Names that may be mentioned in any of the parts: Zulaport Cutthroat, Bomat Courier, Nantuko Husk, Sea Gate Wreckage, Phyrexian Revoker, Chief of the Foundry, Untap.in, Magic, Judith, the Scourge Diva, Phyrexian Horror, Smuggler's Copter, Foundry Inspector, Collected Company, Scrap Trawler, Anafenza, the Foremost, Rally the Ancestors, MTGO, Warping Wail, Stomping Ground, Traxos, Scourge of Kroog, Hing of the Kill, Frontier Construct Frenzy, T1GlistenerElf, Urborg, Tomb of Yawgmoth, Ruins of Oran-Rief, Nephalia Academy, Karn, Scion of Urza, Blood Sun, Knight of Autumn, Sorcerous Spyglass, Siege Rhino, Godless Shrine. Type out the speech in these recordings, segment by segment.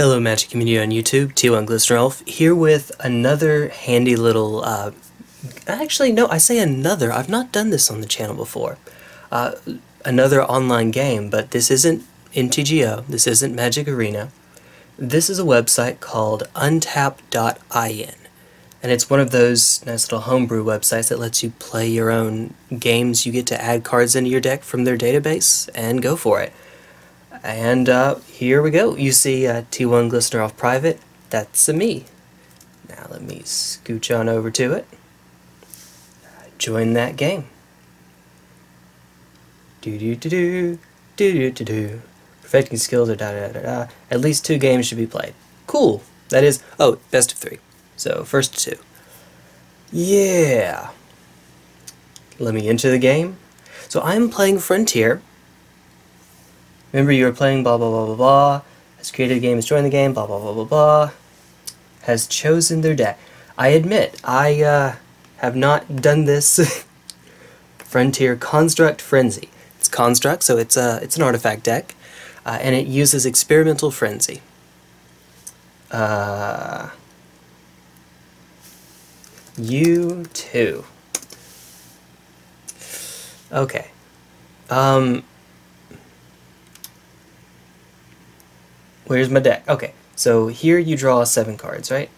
Hello Magic Community on YouTube, T1GlistenerElf, here with another handy little, actually no, I say another, I've not done this on the channel before, another online game, but this isn't MTGO, this isn't Magic Arena, this is a website called untap.in, and it's one of those nice little homebrew websites that lets you play your own games. You get to add cards into your deck from their database and go for it. And here we go. You see T1GlistenerElf private. That's a me. Now let me scooch on over to it. Join that game. Perfecting skills or da-da-da-da-da. At least 2 games should be played. Cool. That is, oh, best of 3. So first 2. Yeah. Let me enter the game. So I'm playing Frontier. Remember, you were playing blah, blah, blah, blah, blah, has created a game, has joined the game, blah, blah, blah, blah, blah, has chosen their deck. I admit, I have not done this. Frontier Construct Frenzy. It's Construct, so it's an artifact deck, and it uses Experimental Frenzy. You too. Okay. Where's my deck? Okay, so here you draw 7 cards, right?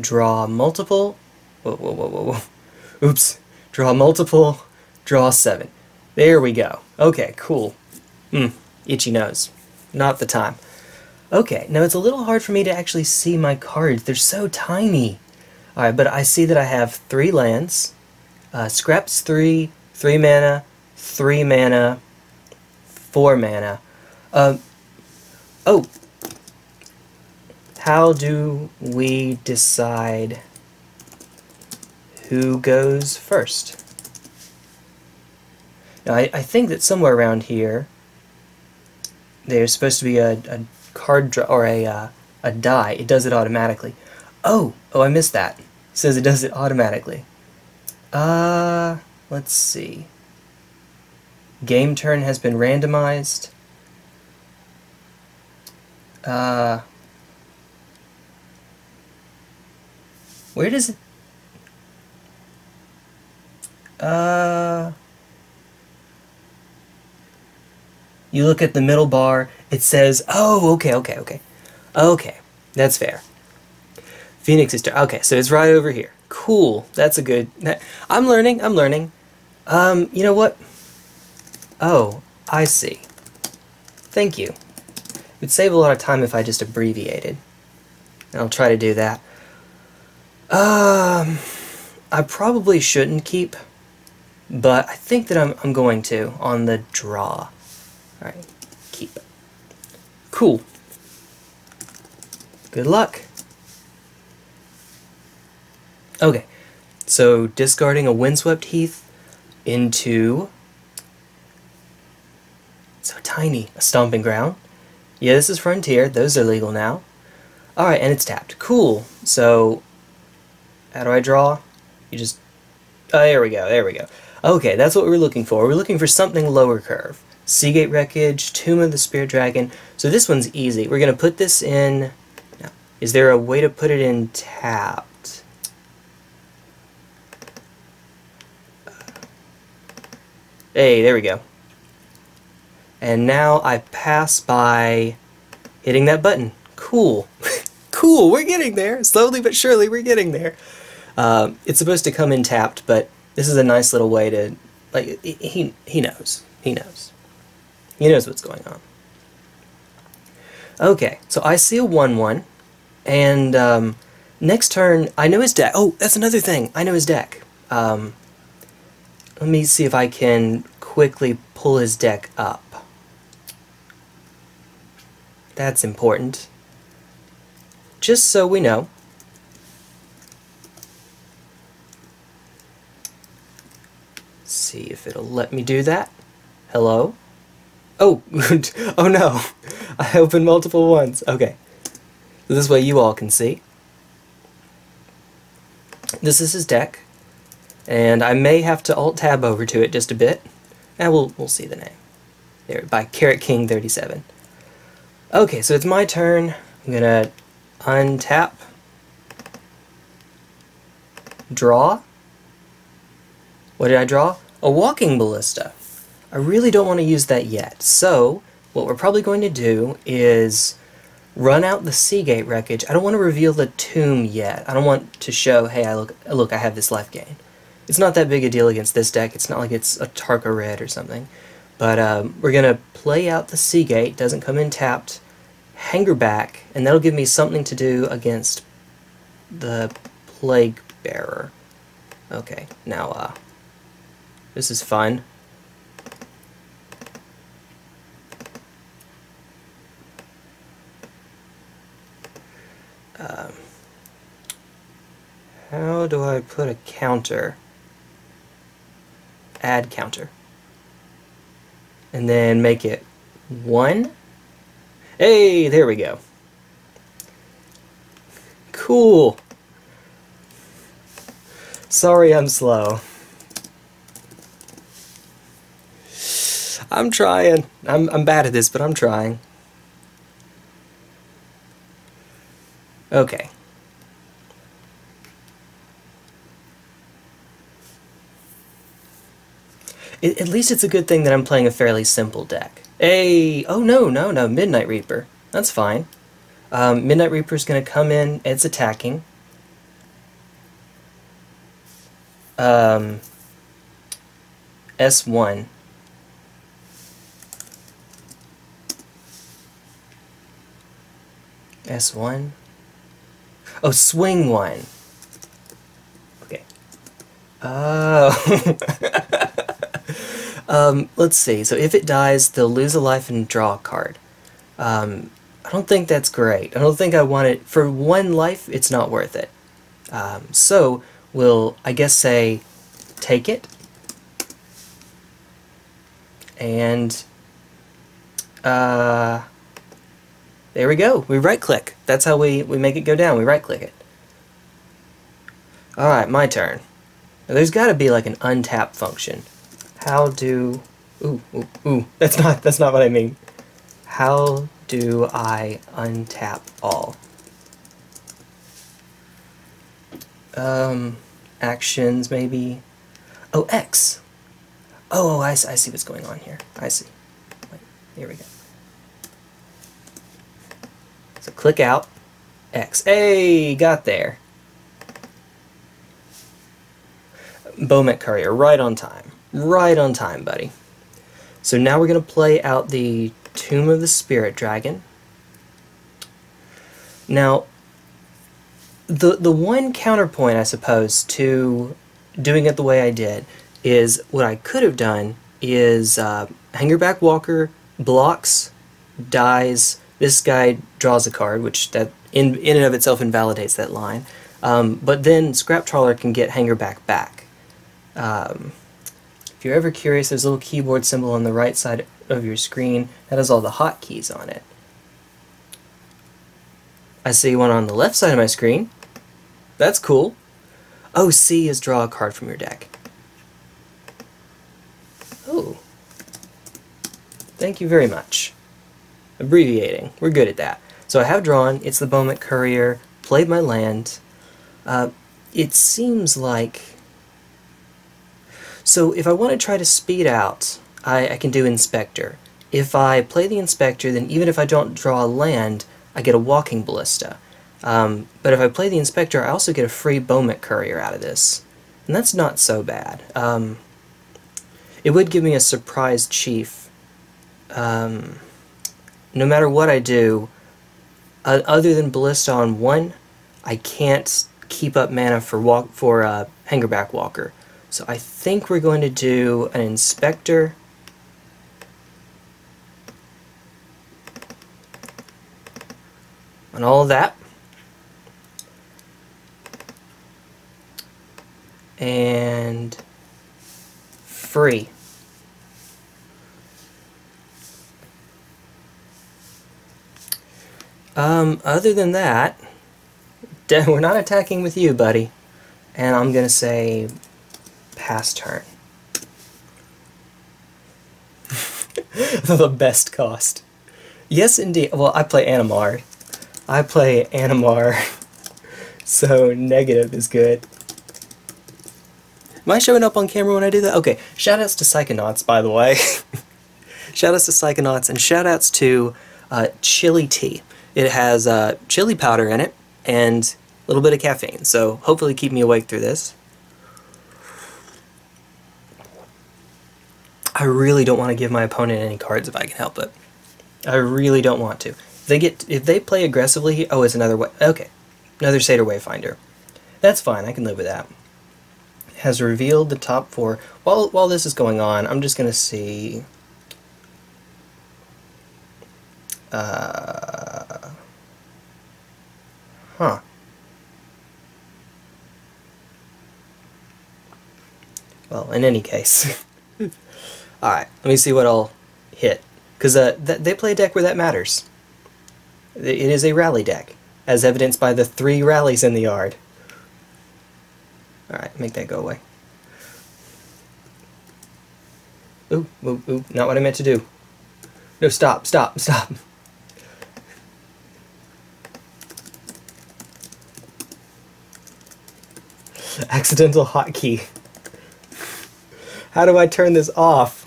Draw multiple. Whoa, whoa, whoa, whoa, whoa. Oops. Draw multiple. Draw 7. There we go. Okay, cool. Itchy nose. Not the time. Okay, now it's a little hard for me to actually see my cards. They're so tiny. Alright, but I see that I have 3 lands. Scraps 3, 3 mana, 3 mana, 4 mana. Oh! How do we decide who goes first? Now, I think that somewhere around here there's supposed to be a card draw, or a die. It does it automatically. Oh! Oh, I missed that. It says it does it automatically. Let's see. Game turn has been randomized. Where does it... You look at the middle bar, it says... Oh, okay, okay, okay. Okay, that's fair. Phoenix is... Okay, so it's right over here. Cool, that's a good... I'm learning, I'm learning. You know what? Oh, I see. Thank you. It would save a lot of time if I just abbreviated. I'll try to do that. I probably shouldn't keep, but I think that I'm going to on the draw. Alright, keep. Cool. Good luck. Okay, so discarding a Windswept Heath into... So tiny. A Stomping Ground. Yeah, this is Frontier. Those are legal now. Alright, and it's tapped. Cool. So, how do I draw? You just... Oh, there we go. There we go. Okay, that's what we're looking for. We're looking for something lower curve. Sea Gate Wreckage, Tomb of the Spirit Dragon. So this one's easy. We're going to put this in... No. Is there a way to put it in tapped? Hey, there we go. And now I pass by hitting that button. Cool. Cool, we're getting there. Slowly but surely, we're getting there. It's supposed to come in tapped, but this is a nice little way to... Like, he knows. He knows. He knows what's going on. Okay, so I see a 1-1. And next turn, I know his deck. Oh, that's another thing. I know his deck. Let me see if I can quickly pull his deck up. That's important. Just so we know. See if it'll let me do that. Hello? Oh! Oh no! I opened multiple ones. Okay. So this way you all can see. This is his deck. And I may have to alt-tab over to it just a bit. And we'll see the name. There, by Carrot King 37. Okay, so it's my turn. I'm gonna untap, draw. What did I draw? A Walking Ballista. I really don't want to use that yet, so what we're probably going to do is run out the Sea Gate Wreckage. I don't want to reveal the tomb yet. I don't want to show, hey, I have this life gain. It's not that big a deal against this deck. It's not like it's a Tarka Red or something. But we're going to play out the Sea Gate. Doesn't come in tapped. Hangarback, and that'll give me something to do against the Plague Bearer. Okay, now this is fun. How do I put a counter? Add counter. And then make it 1. Hey, there we go. Cool. Sorry I'm slow. I'm trying. I'm bad at this, but I'm trying. Okay. At least it's a good thing that I'm playing a fairly simple deck. Hey! Oh no, no, no, Midnight Reaper. That's fine. Midnight Reaper's gonna come in, it's attacking. S1. S1. Oh, swing 1. Okay. Oh. Let's see. So if it dies, they'll lose a life and draw a card. I don't think that's great. I don't think I want it. For 1 life, it's not worth it. So we'll, I guess, say take it. And there we go. We right-click. That's how we make it go down. We right-click it. Alright, my turn. Now, there's got to be like an untap function. How do... Ooh, ooh, ooh. That's not what I mean. How do I untap all? Actions, maybe? Oh, X! Oh, I see what's going on here. I see. Wait, here we go. So click out, X. Hey, got there. Bomat Courier, right on time. Right on time, buddy. So now we're going to play out the Tomb of the Spirit Dragon. Now, the one counterpoint, I suppose, to doing it the way I did is what I could have done is Hangarback Walker blocks, dies. This guy draws a card, which that in and of itself invalidates that line. But then Scrap Trawler can get Hangarback back. If you're ever curious, there's a little keyboard symbol on the right side of your screen. That has all the hotkeys on it. I see one on the left side of my screen. That's cool. Oh, C is draw a card from your deck. Oh. Thank you very much. Abbreviating. We're good at that. So I have drawn. It's the Bomat Courier. Played my land. It seems like... So if I want to try to speed out, I can do Inspector. If I play the Inspector, then even if I don't draw a land, I get a Walking Ballista. But if I play the Inspector, I also get a free Bomat Courier out of this. And that's not so bad. It would give me a Surprise Chief. No matter what I do, other than Ballista on 1, I can't keep up mana for Hangarback Walker. So I think we're going to do an Inspector. And all of that. And free. Other than that, we're not attacking with you, buddy. And I'm going to say pass turn. The best cost. Yes, indeed. Well, I play Animar. I play Animar, so negative is good. Am I showing up on camera when I do that? Okay, shoutouts to Psychonauts, by the way. Shoutouts to Psychonauts, and shoutouts to chili tea. It has chili powder in it, and a little bit of caffeine, so hopefully keep me awake through this. I really don't want to give my opponent any cards if I can help it. I really don't want to. If they play aggressively, oh, it's another way. Okay, another Satyr Wayfinder. That's fine, I can live with that. Has revealed the top four. While this is going on, I'm just gonna see. Well, in any case. Alright, let me see what I'll hit. Because they play a deck where that matters. It is a rally deck, as evidenced by the 3 rallies in the yard. Alright, make that go away. Ooh, ooh, ooh, not what I meant to do. No, stop, stop, stop. Accidental hotkey. How do I turn this off?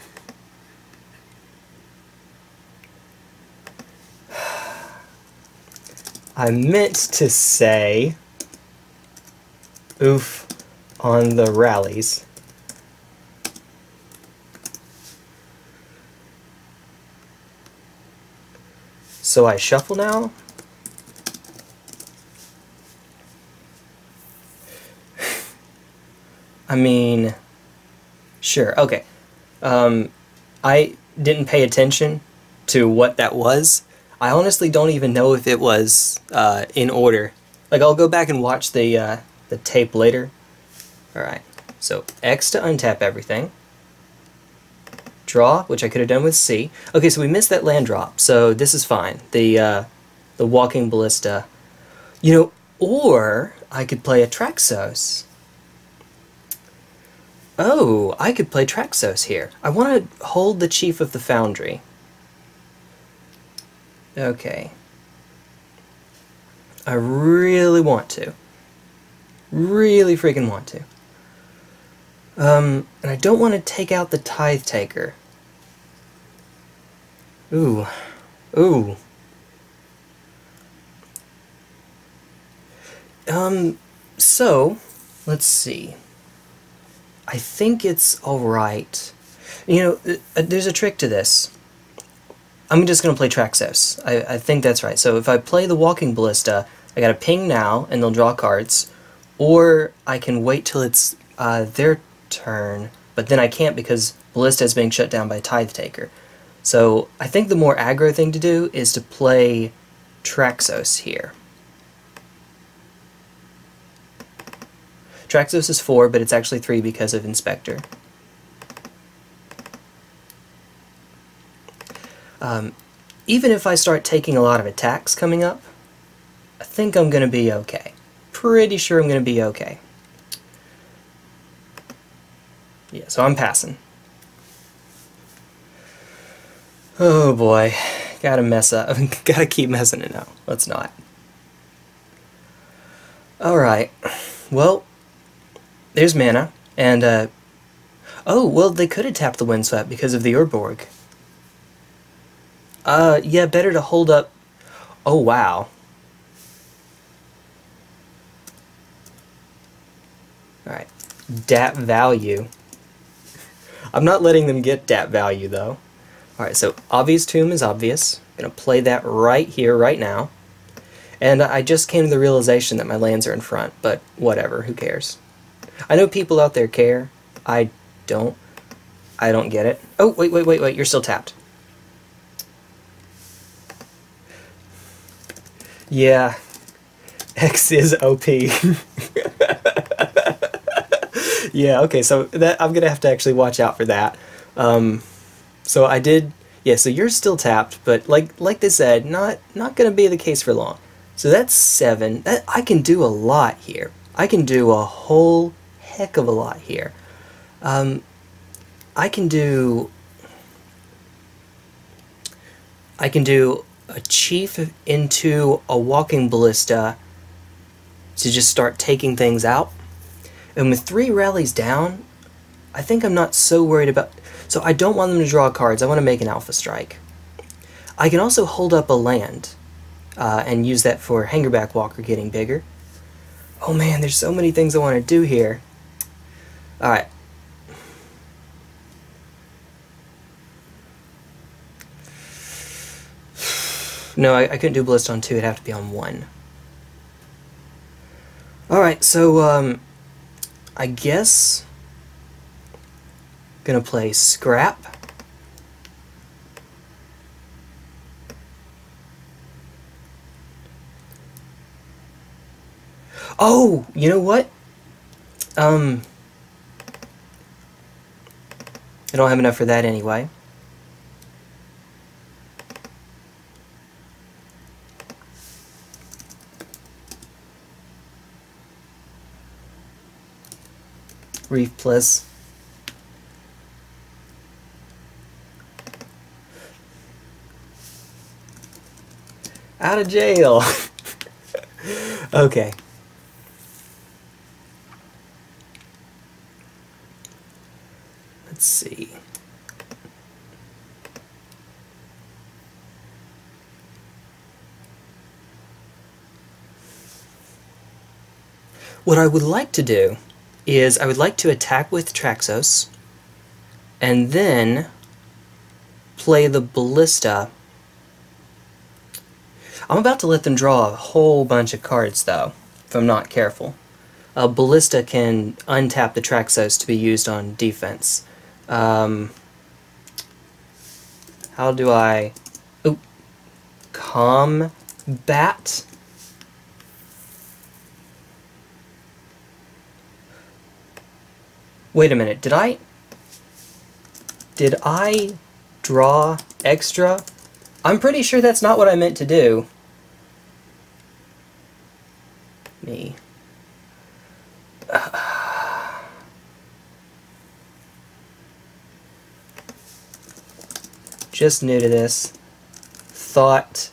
I meant to say oof on the rallies. So I shuffle now? I mean, sure, okay. I didn't pay attention to what that was. I honestly don't even know if it was in order. Like, I'll go back and watch the tape later. Alright, so X to untap everything. Draw, which I could have done with C. Okay, so we missed that land drop, so this is fine. The Walking Ballista. You know, or I could play a Traxos. Oh, I could play Traxos here. I want to hold the Chief of the Foundry. Okay. I really want to. Really freaking want to. And I don't want to take out the Tithe Taker. Ooh. Ooh. So, let's see. I think it's alright. You know, there's a trick to this. I'm just going to play Traxos. I think that's right. So if I play the Walking Ballista, I got to ping now, and they'll draw cards. Or I can wait till it's their turn, but then I can't because Ballista is being shut down by Tithe Taker. So I think the more aggro thing to do is to play Traxos here. Traxos is 4, but it's actually 3 because of Inspector. Even if I start taking a lot of attacks coming up, I think I'm going to be okay. Pretty sure I'm going to be okay. Yeah, so I'm passing. Oh boy, gotta mess up. Gotta keep messing it up. Let's not. Alright, well, there's mana, and oh, well, they could have tapped the Windswept because of the Urborg. Yeah, better to hold up. Oh, wow. Alright. DAP value. I'm not letting them get DAP value, though. Alright, so obvious tomb is obvious. I'm gonna play that right here, right now. And I just came to the realization that my lands are in front, but whatever, who cares? I know people out there care. I don't get it. Oh, wait, wait, wait, wait, you're still tapped. Yeah, X is OP. Yeah, okay, so that I'm going to have to actually watch out for that. So I did, yeah, so you're still tapped, but like they said, not going to be the case for long. So that's 7. I can do a lot here. I can do a whole heck of a lot here. I can do a chief into a Walking Ballista to just start taking things out. And with 3 rallies down, I think I'm not so worried about... So I don't want them to draw cards, I want to make an Alpha Strike. I can also hold up a land, and use that for Hangarback Walker getting bigger. Oh man, there's so many things I want to do here. Alright. No, I couldn't do Ballista on 2, it'd have to be on 1. Alright, so, I guess... gonna play Scrap. Oh, you know what? I don't have enough for that anyway. Reef plus. Out of jail. Okay. Let's see. What I would like to do is I would like to attack with Traxos and then play the Ballista. I'm about to let them draw a whole bunch of cards, though, if I'm not careful. Ballista can untap the Traxos to be used on defense. How do I... Oop. Combat? Wait a minute, Did I draw extra? I'm pretty sure that's not what I meant to do. Me. Just new to this. Thought.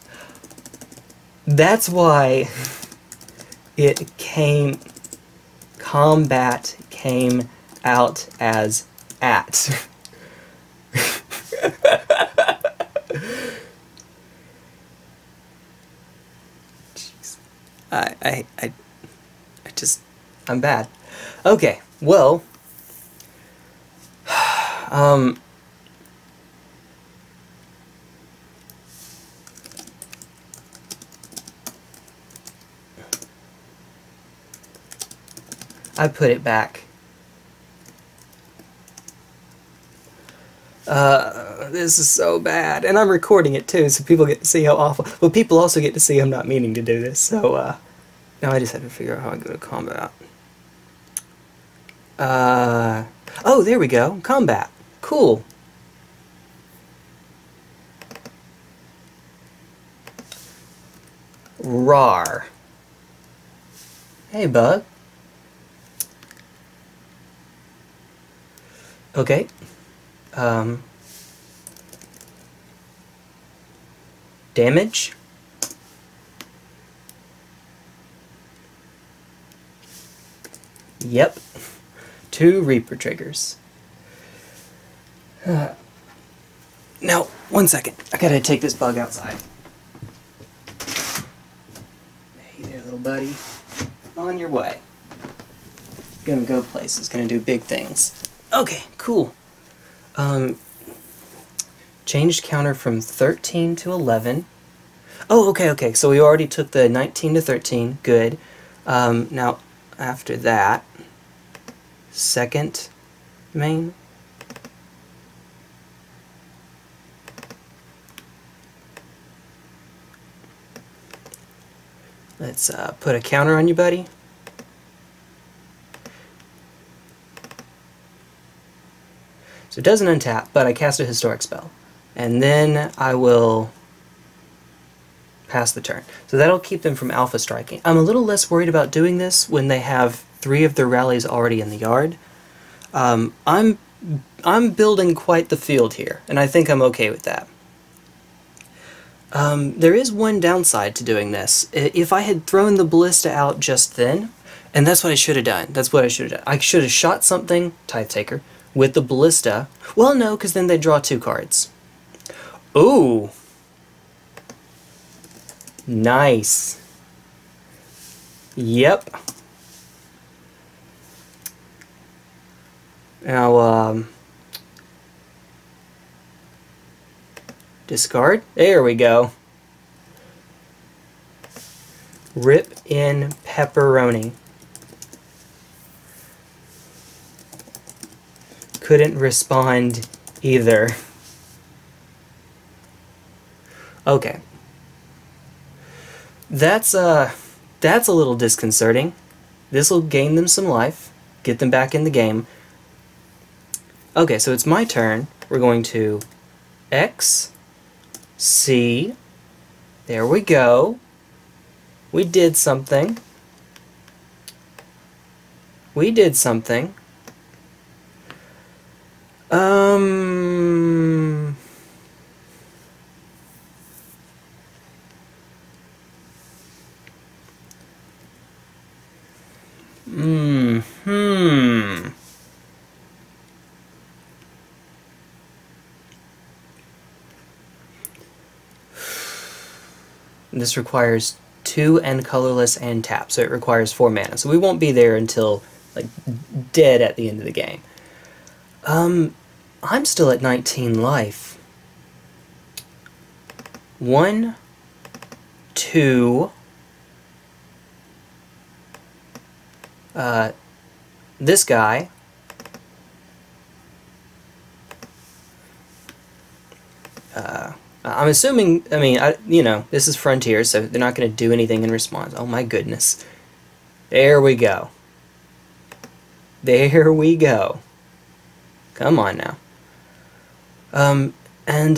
That's why it came... Combat came out as at. Jeez. I'm bad. Okay, well, I put it back. This is so bad, and I'm recording it too, so people get to see how awful. Well, people also get to see I'm not meaning to do this, so, now I just have to figure out how I go to combat. Oh, there we go. Combat. Cool. Rawr. Hey, bug. Okay. Damage. Yep. 2 Reaper triggers. Now, one second. I gotta take this bug outside. Hey there, little buddy. On your way. Gonna go places, gonna do big things. Okay, cool. Changed counter from 13 to 11. Oh, okay, so we already took the 19 to 13. Good. Now, after that, second main. Let's put a counter on you, buddy. So it doesn't untap, but I cast a historic spell. And then I will pass the turn. So that'll keep them from alpha striking. I'm a little less worried about doing this when they have 3 of their rallies already in the yard. I'm building quite the field here, and I think I'm okay with that. There is one downside to doing this. If I had thrown the ballista out just then, and that's what I should have done. That's what I should have done. I should have shot something, Tithe Taker, with the ballista. Well, no, because then they draw two cards. Ooh! Nice. Yep. Now, discard. There we go. Rip in pepperoni. Couldn't respond either. Okay. That's a little disconcerting. This will gain them some life, get them back in the game. Okay, so it's my turn. We're going to X, C. There we go. We did something. We did something. This requires 2 and colorless and tap, so it requires 4 mana. So we won't be there until, like, dead at the end of the game. I'm still at 19 life. 1, 2... this guy. I'm assuming, you know, this is Frontier, so they're not going to do anything in response. Oh my goodness. There we go. There we go. Come on now. And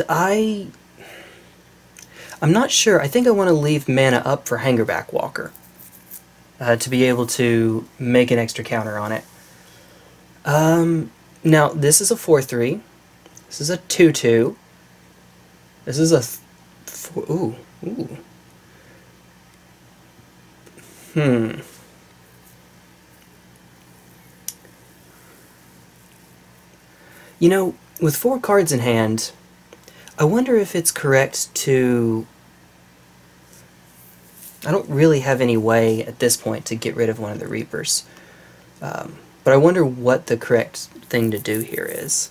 I'm not sure. I think I want to leave mana up for Hangarback Walker to be able to make an extra counter on it. Now, this is a 4-3. This is a 2-2. This is a... You know, with 4 cards in hand, I wonder if it's correct to... I don't really have any way at this point to get rid of one of the Reapers. But I wonder what the correct thing to do here is.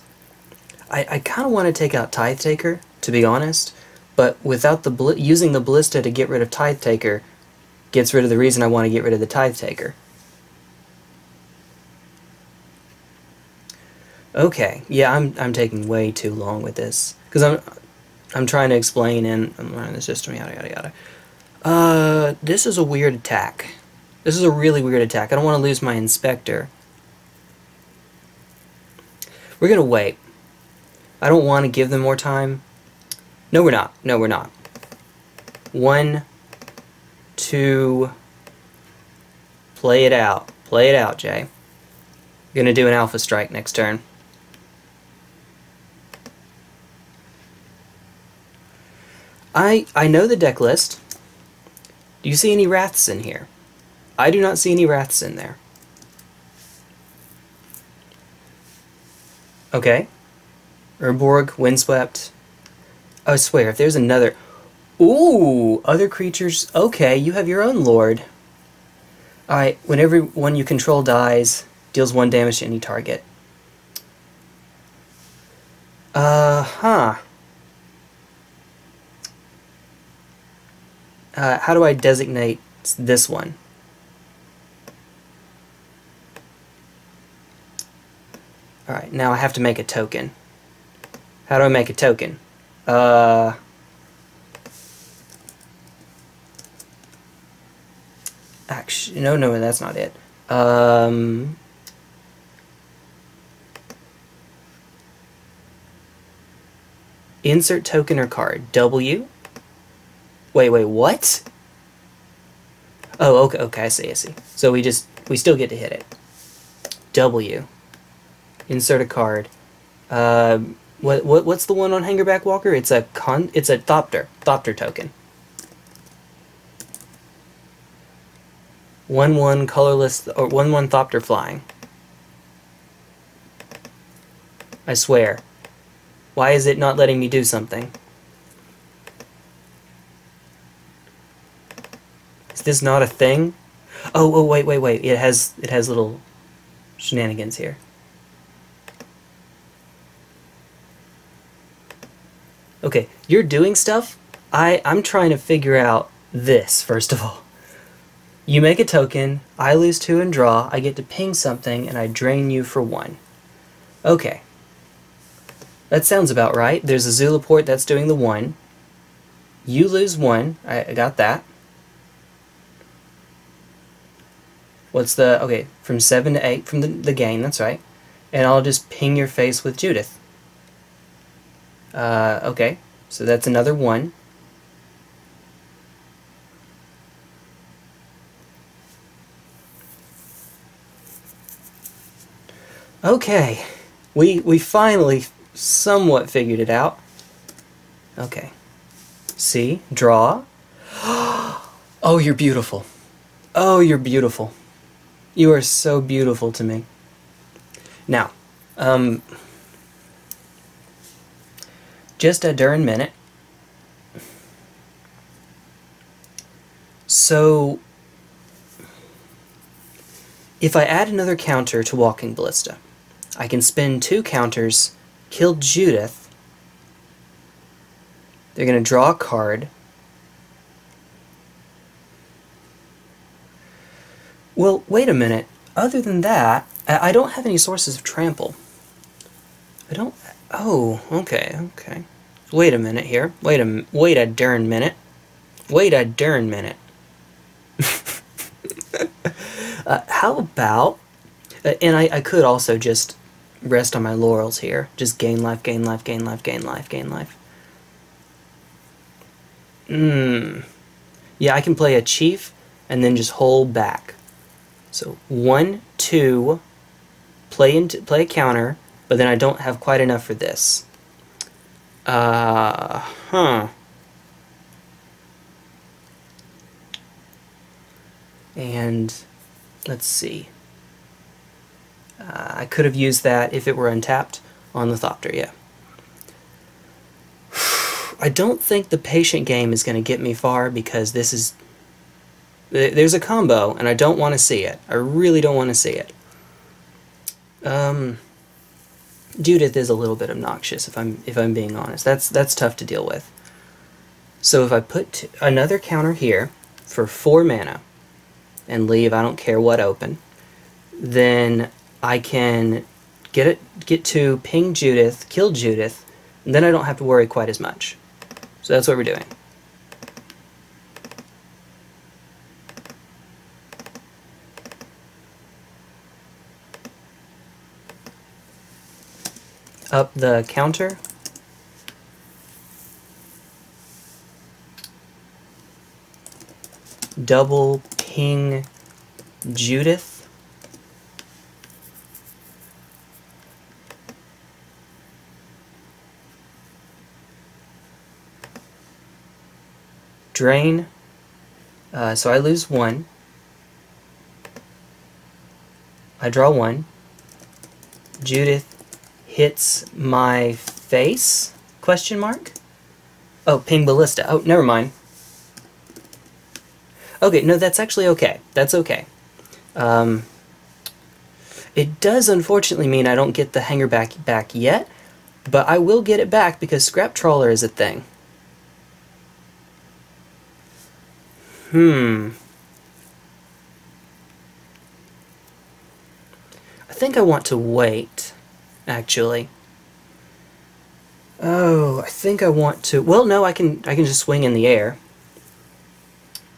I kind of want to take out Tithe Taker, to be honest, but without the using the Ballista to get rid of Tithe Taker gets rid of the reason I want to get rid of the Tithe Taker. Okay, yeah, I'm taking way too long with this because I'm trying to explain and I'm learning the system, yada yada yada. This is a weird attack. This is a really weird attack. I don't want to lose my inspector. We're gonna wait. I don't want to give them more time. No, we're not. No, we're not. 1, 2... Play it out. Play it out, Jay. Gonna do an Alpha Strike next turn. I know the deck list. Do you see any Wraths in here? I do not see any Wraths in there. Okay. Urborg, Windswept... I swear, if there's another... Ooh! Other creatures... Okay, you have your own lord. Alright, when every one you control dies, deals 1 damage to any target. How do I designate this one? Alright, now I have to make a token. How do I make a token? Actually, no, that's not it. Insert token or card. W. Wait, what? Oh, okay, I see. So we still get to hit it. W. Insert a card. What's the one on Hangarback Walker? It's a Thopter token. 1/1 colorless or 1/1 Thopter flying. I swear. Why is it not letting me do something? Is this not a thing? Oh wait. It has little shenanigans here. Okay, you're doing stuff. I'm trying to figure out this, first of all. You make a token, I lose 2 and draw, I get to ping something, and I drain you for 1. Okay. That sounds about right. There's a Zulaport that's doing the 1. You lose 1. I got that. What's the... Okay, from 7 to 8 from the game, that's right. And I'll just ping your face with Judith. Okay, so that's another 1. Okay, we finally somewhat figured it out. Okay, see, draw. Oh, you're beautiful. Oh, you're beautiful. You are so beautiful to me. Now, just a darn minute. So, if I add another counter to Walking Ballista, I can spend 2 counters, kill Judith. They're going to draw a card. Well, wait a minute. Other than that, I don't have any sources of trample. I don't... Oh, okay. Wait a minute here. Wait a darn minute. How about... and I could also just rest on my laurels here. Just gain life. Yeah, I can play a chief and then just hold back. So, 1, 2... Play a counter, but then I don't have quite enough for this. And let's see. I could have used that if it were untapped on the Thopter, yeah. I don't think the patient game is going to get me far because this is... There's a combo, and I don't want to see it. I really don't want to see it. Judith is a little bit obnoxious, if I'm being honest. That's tough to deal with. So if I put another counter here for 4 mana and leave, I don't care what open, then I can get to ping Judith, kill Judith, and then I don't have to worry quite as much. So that's what we're doing. Up the counter. Double ping Judith. Drain. So I lose 1. I draw 1. Judith hits my face? ? Oh, ping Ballista. Oh, never mind. Okay, no, that's actually okay. That's okay. It does unfortunately mean I don't get the Hangarback back yet, but I will get it back because Scrap Trawler is a thing. I think I want to wait. Actually. Oh, I think I want to... Well, no, I can just swing in the air.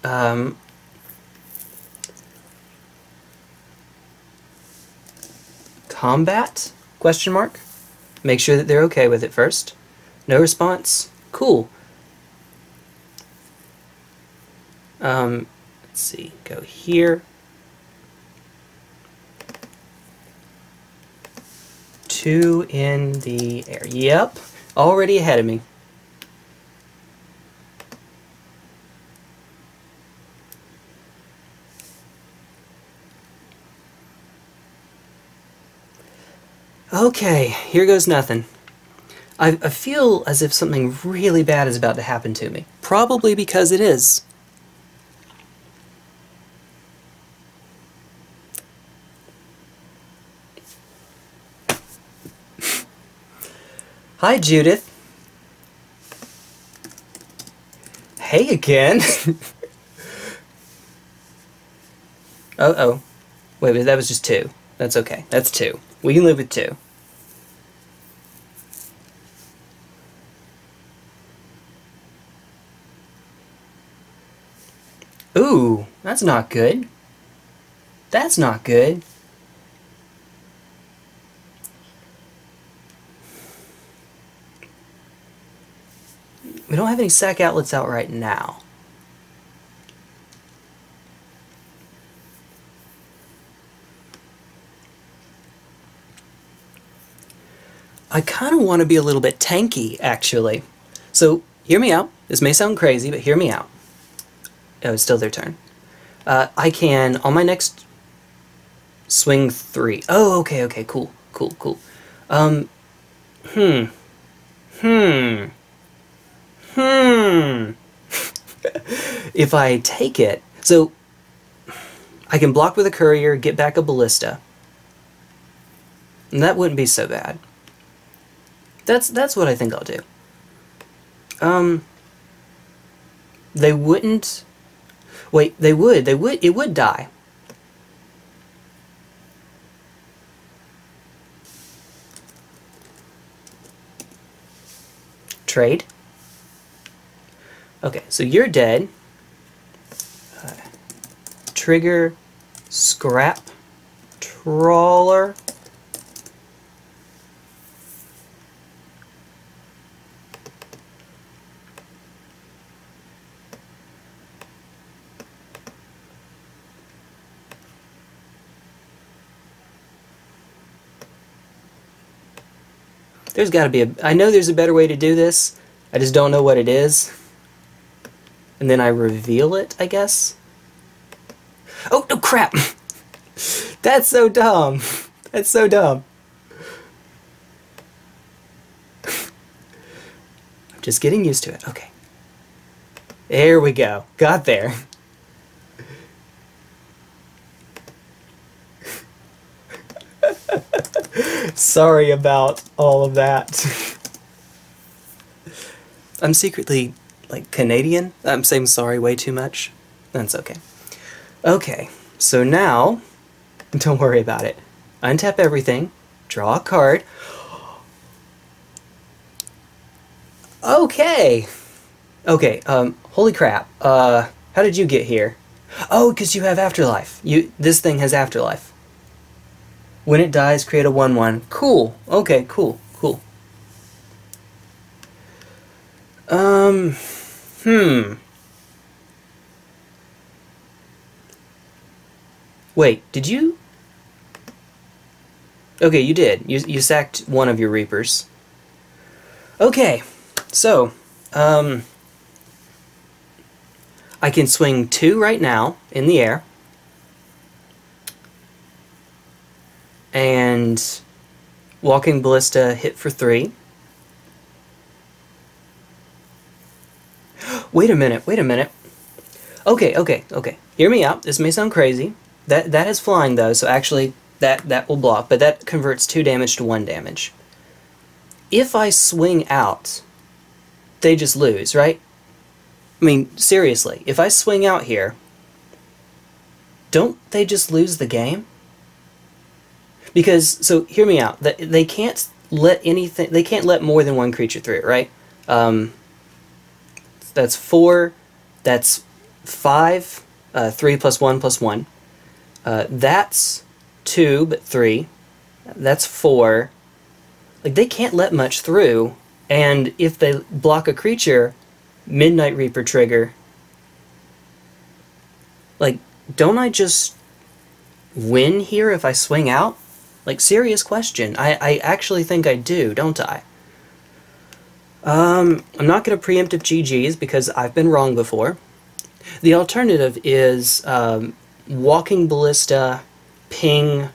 Combat? ? Make sure that they're okay with it first. No response. Cool. Let's see. Go here. two in the air. Yep, already ahead of me. Okay, here goes nothing. I feel as if something really bad is about to happen to me. Probably because it is. Hi, Judith. Hey again. Uh-oh. Wait, but that was just two. That's okay. That's two. We can live with two. Ooh, that's not good. That's not good. We don't have any sack outlets out right now. I kind of want to be a little bit tanky, actually. So, hear me out. This may sound crazy, but hear me out. Oh, it's still their turn. I can, on my next swing three. Oh, okay, okay, cool, cool, cool. If I take it, so I can block with a courier, get back a ballista. And that wouldn't be so bad. That's what I think I'll do. They wouldn't. Wait, they would. They would. It would die. Trade. Okay, so you're dead. Trigger, Scrap Trawler. There's got to be a... I know there's a better way to do this. I just don't know what it is. And then I reveal it, I guess. Oh, no, crap! That's so dumb. That's so dumb. I'm just getting used to it. Okay. There we go. Got there. Sorry about all of that. I'm secretly, like, Canadian. I'm saying sorry way too much. That's okay. Okay, so now, don't worry about it. Untap everything, draw a card. Okay! Okay, holy crap. How did you get here? Oh, because you have afterlife. This thing has afterlife. When it dies, create a 1/1. Cool. Okay, cool, cool. Wait, did you? Okay, you did. You sacked one of your Reapers. Okay, so, I can swing two right now in the air. And Walking Ballista hit for 3. Wait a minute, wait a minute. Okay, okay, okay. Hear me out. This may sound crazy. That is flying though, so actually that will block, but that converts 2 damage to 1 damage. If I swing out, they just lose, right? I mean, seriously, if I swing out here, don't they just lose the game? Because, so, hear me out, they can't let anything, they can't let more than one creature through it, right? That's 4, that's 5, 3 plus 1 plus 1. That's 2, but 3, that's 4. Like, they can't let much through, and if they block a creature, Midnight Reaper trigger. Like, don't I just win here if I swing out? Like, serious question. I actually think I do, don't I? I'm not going to preemptive GGs because I've been wrong before. The alternative is Walking Ballista, ping,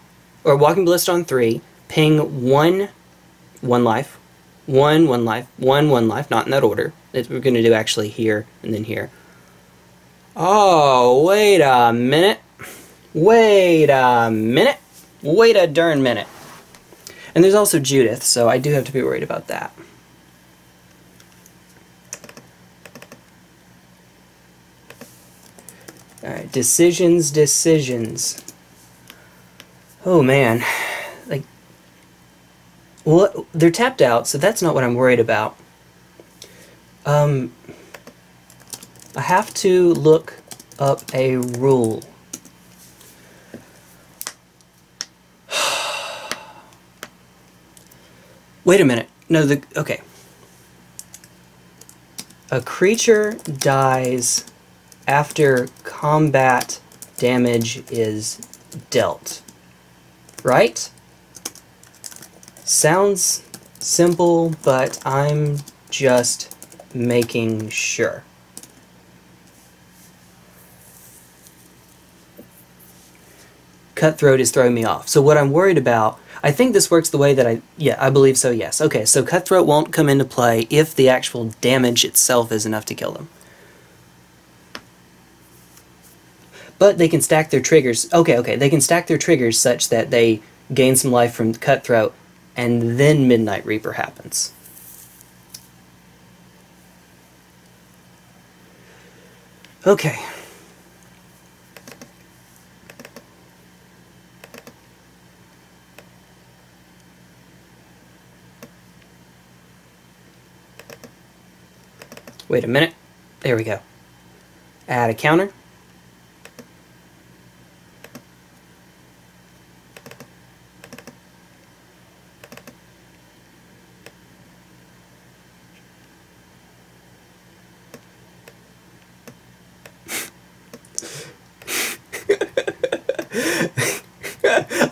or Walking Ballista on 3, ping 1, 1 life, 1, 1 life, 1, 1 life, not in that order. It's, we're going to do actually here and then here. Oh, wait a minute. Wait a minute. Wait a darn minute. And there's also Judith, so I do have to be worried about that. Alright, decisions, decisions. Oh man, like, well, they're tapped out, so that's not what I'm worried about. I have to look up a rule. Wait a minute, no, the, okay. A creature dies after combat damage is dealt. Right? Sounds simple, but I'm just making sure. Cutthroat is throwing me off. So what I'm worried about, I think this works the way that I, yeah, I believe so, yes. Okay, so Cutthroat won't come into play if the actual damage itself is enough to kill them. But they can stack their triggers. Okay, okay, they can stack their triggers such that they gain some life from Cutthroat, and then Midnight Reaper happens. Okay. Wait a minute. There we go. Add a counter.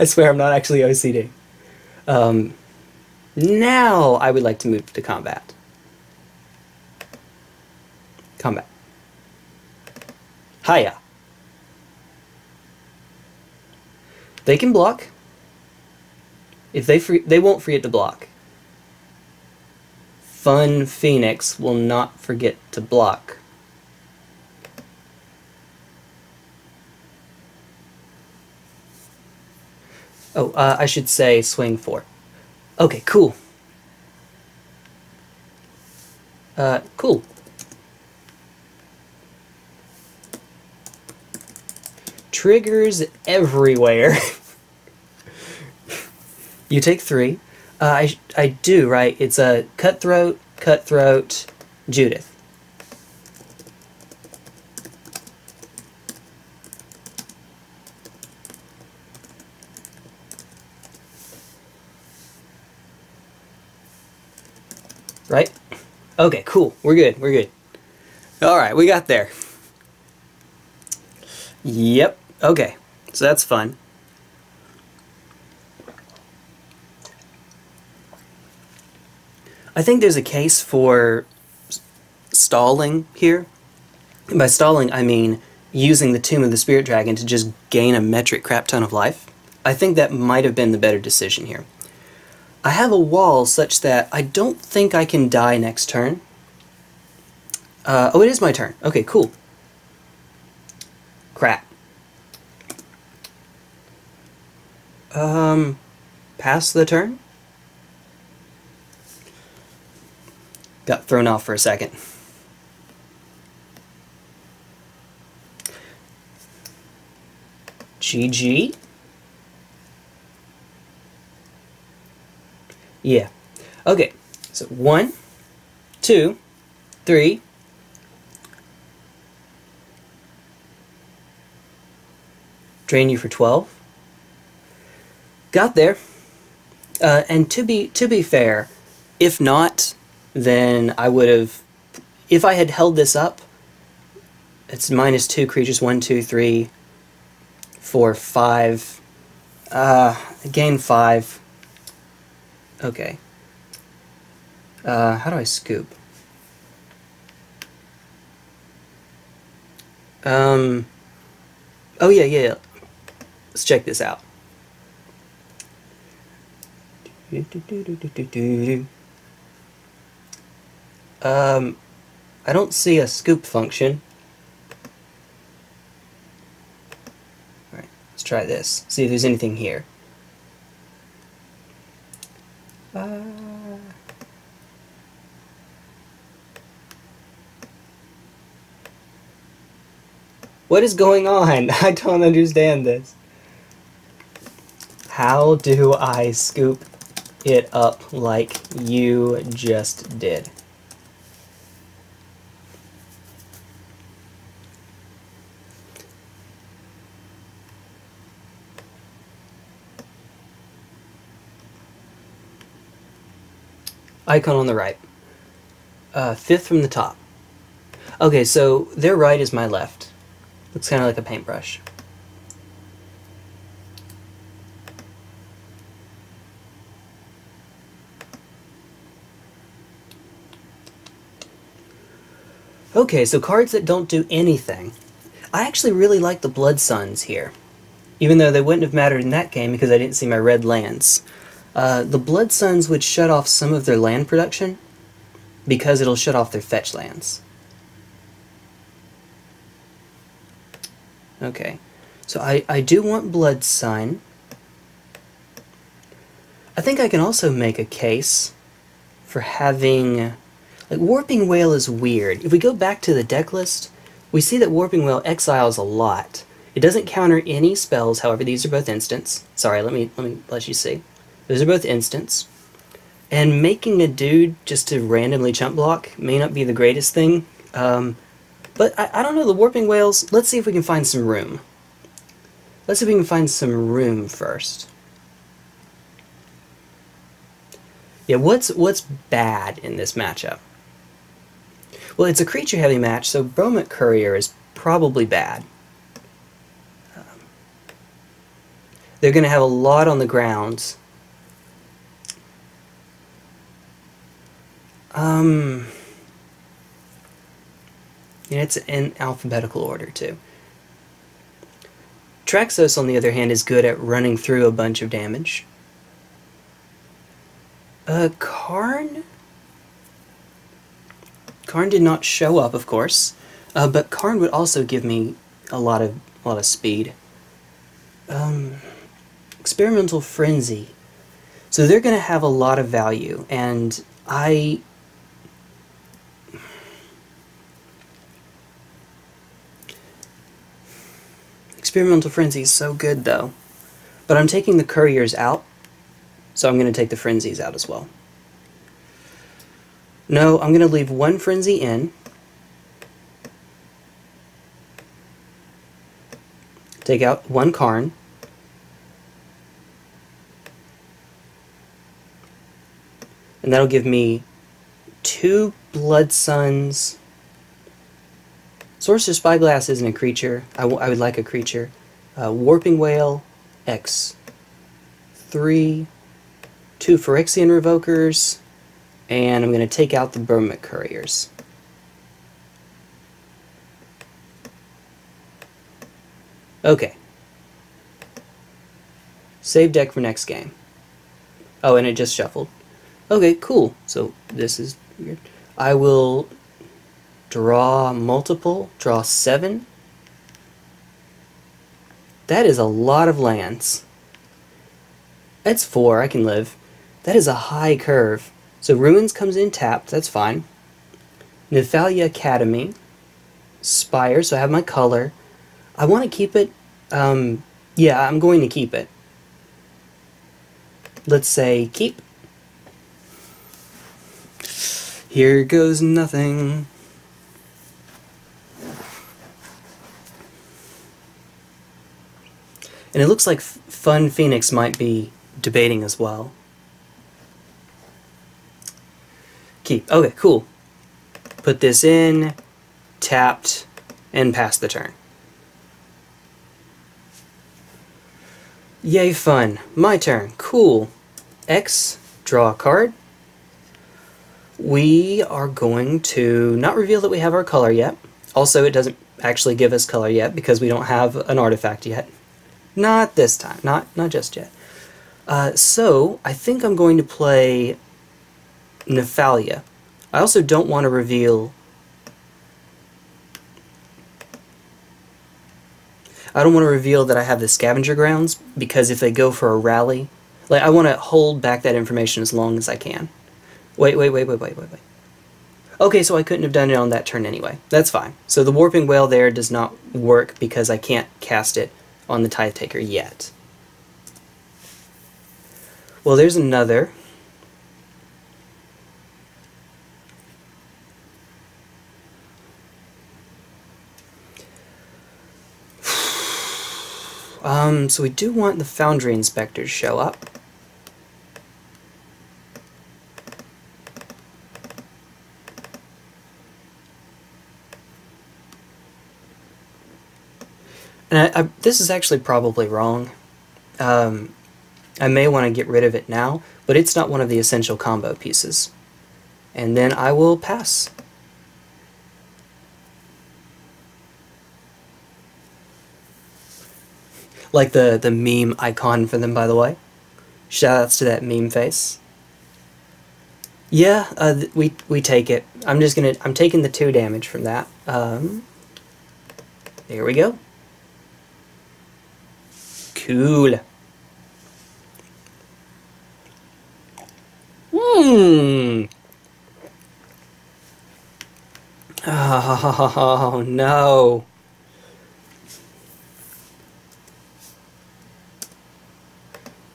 I swear I'm not actually OCD. Now I would like to move to combat. Combat. Hiya. They can block. If they free, they won't forget to block. FunPheonix will not forget to block. Oh, I should say swing 4. Okay, cool. Cool. Triggers everywhere. You take 3. I do, right? It's a Cutthroat, Cutthroat, Judith. Right? Okay, cool. We're good. We're good. Alright, we got there. Yep. Okay, so that's fun. I think there's a case for stalling here. By stalling, I mean using the Tomb of the Spirit Dragon to just gain a metric crap ton of life. I think that might have been the better decision here. I have a wall such that I don't think I can die next turn. Oh, it is my turn. Okay, cool. Crap. Pass the turn? Got thrown off for a second. GG? Yeah. Okay, so 1, 2, 3... Drain you for 12. Got there, and to be fair, if not, then I would have, if I had held this up, it's minus 2 creatures, 1, 2, 3, 4, 5, Gain 5. Okay. How do I scoop? Oh yeah. Let's check this out. I don't see a scoop function. Alright, let's try this. See if there's anything here. What is going on? I don't understand this. How do I scoop it up like you just did? Icon on the right. 5th from the top. Okay, so their right is my left. Looks kind of like a paintbrush. Okay, so cards that don't do anything. I actually really like the Blood Suns here, even though they wouldn't have mattered in that game because I didn't see my red lands. The Blood Suns would shut off some of their land production because it'll shut off their fetch lands. Okay, so I do want Blood Sun. I think I can also make a case for having... like, Warping Wail is weird. If we go back to the deck list, we see that Warping Wail exiles a lot. It doesn't counter any spells, however, these are both instants. Sorry, let me let you see. Those are both instants. And making a dude just to randomly chump block may not be the greatest thing. But I don't know, the Warping Wails, let's see if we can find some room. Let's see if we can find some room first. Yeah, what's bad in this matchup? Well, it's a creature heavy match, so Bomat Courier is probably bad. They're going to have a lot on the ground. And it's in alphabetical order too. Traxos, on the other hand, is good at running through a bunch of damage. Karn? Karn did not show up, of course, but Karn would also give me a lot of speed. Experimental Frenzy. So they're going to have a lot of value, and Experimental Frenzy is so good, though. But I'm taking the couriers out, so I'm going to take the frenzies out as well. No, I'm going to leave one frenzy in. Take out one Karn. And that'll give me 2 Blood Suns. Sorcerer Spyglass isn't a creature. I would like a creature. Warping Wail, X. 3, 2 Phyrexian Revokers, and I'm going to take out the Bomat Couriers. Okay. Save deck for next game. Oh, and it just shuffled. Okay, cool. So this is weird. I will draw multiple, draw 7. That is a lot of lands. That's 4, I can live. That is a high curve. So Ruins comes in tapped, that's fine. Nephalia Academy, Spire, so I have my color. I want to keep it, yeah, I'm going to keep it. Let's say keep. Here goes nothing. And it looks like FunPheonix might be debating as well. Keep. Okay, cool. Put this in, tapped, and pass the turn. Yay fun. My turn. Cool. X, draw a card. We are going to not reveal that we have our color yet. Also, it doesn't actually give us color yet because we don't have an artifact yet. Not this time. Not just yet. So, I think I'm going to play Nephalia. I also don't want to reveal... I don't want to reveal that I have the Scavenger Grounds, because if they go for a rally... Like, I want to hold back that information as long as I can. Wait. Okay, so I couldn't have done it on that turn anyway. That's fine. So the Warping Wail there does not work because I can't cast it on the Tithe Taker yet. Well, there's another... So we do want the Foundry Inspector to show up. And I this is actually probably wrong. I may want to get rid of it now, but it's not one of the essential combo pieces. And then I will pass. Like the meme icon for them, by the way. Shoutouts to that meme face. Yeah, we take it. I'm taking the 2 damage from that. There we go. Cool. Oh no.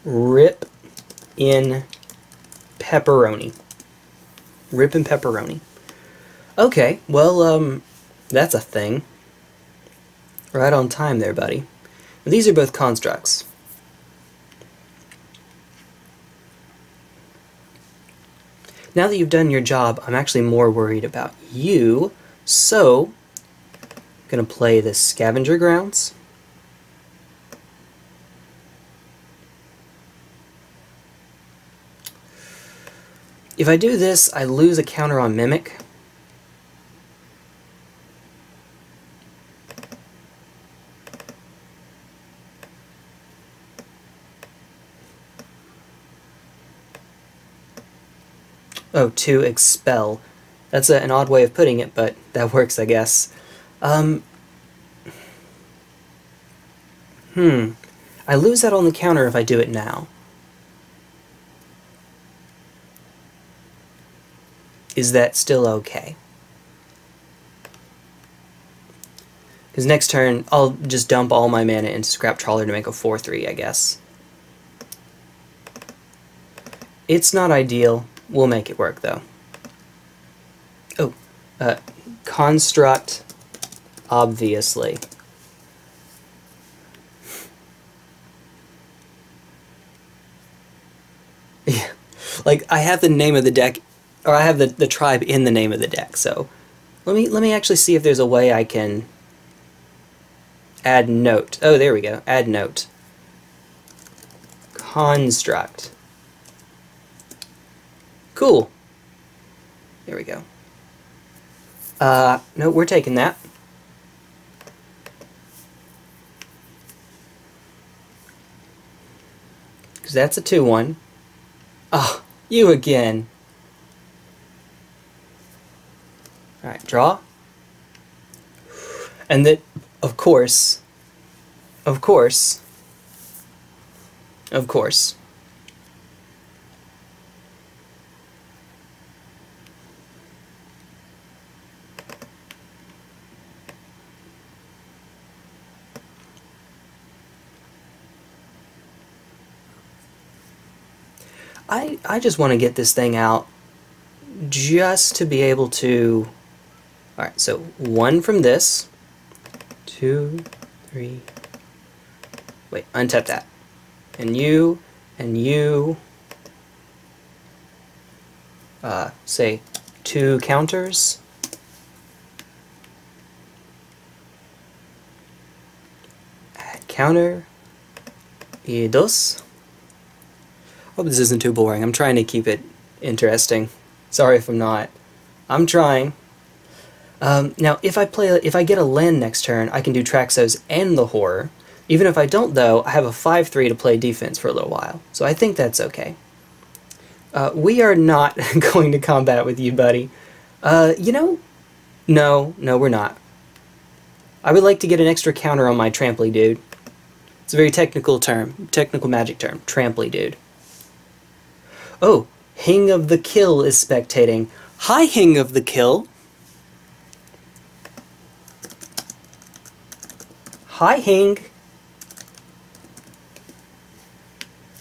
Rip in pepperoni. Rip in pepperoni. Okay, well, that's a thing. Right on time there, buddy. These are both constructs. Now that you've done your job, I'm actually more worried about you, so I'm gonna play the Scavenger Grounds. If I do this, I lose a counter on Mimic. Oh, to expel. That's an odd way of putting it, but that works, I guess. I lose that on the counter if I do it now. Is that still okay? Because next turn, I'll just dump all my mana into Scrap Trawler to make a 4-3, I guess. It's not ideal. We'll make it work, though. Oh, construct, obviously. Yeah, like, I have the name of the deck... Or I have the tribe in the name of the deck, so let me actually see if there's a way I can add note. Oh, there we go. Add note. Construct. Cool. There we go. No, we're taking that. Because that's a 2-1. Oh, you again. Alright, draw. And that, of course. I just want to get this thing out just to be able to... Alright, so 1 from this, 2, 3, wait, untap that, and you, say 2 counters, add counter, y dos. Hope this isn't too boring. I'm trying to keep it interesting. Sorry if I'm not. I'm trying. Now, if I get a land next turn, I can do Traxos and the Horror. Even if I don't, though, I have a 5-3 to play defense for a little while, so I think that's okay. We are not going to combat with you, buddy. You know? No, we're not. I would like to get an extra counter on my Tramply Dude. It's a very technical term, technical magic term, Tramply Dude. Oh, Hing of the Kill is spectating. Hi, Hing of the Kill! Hi, Hing!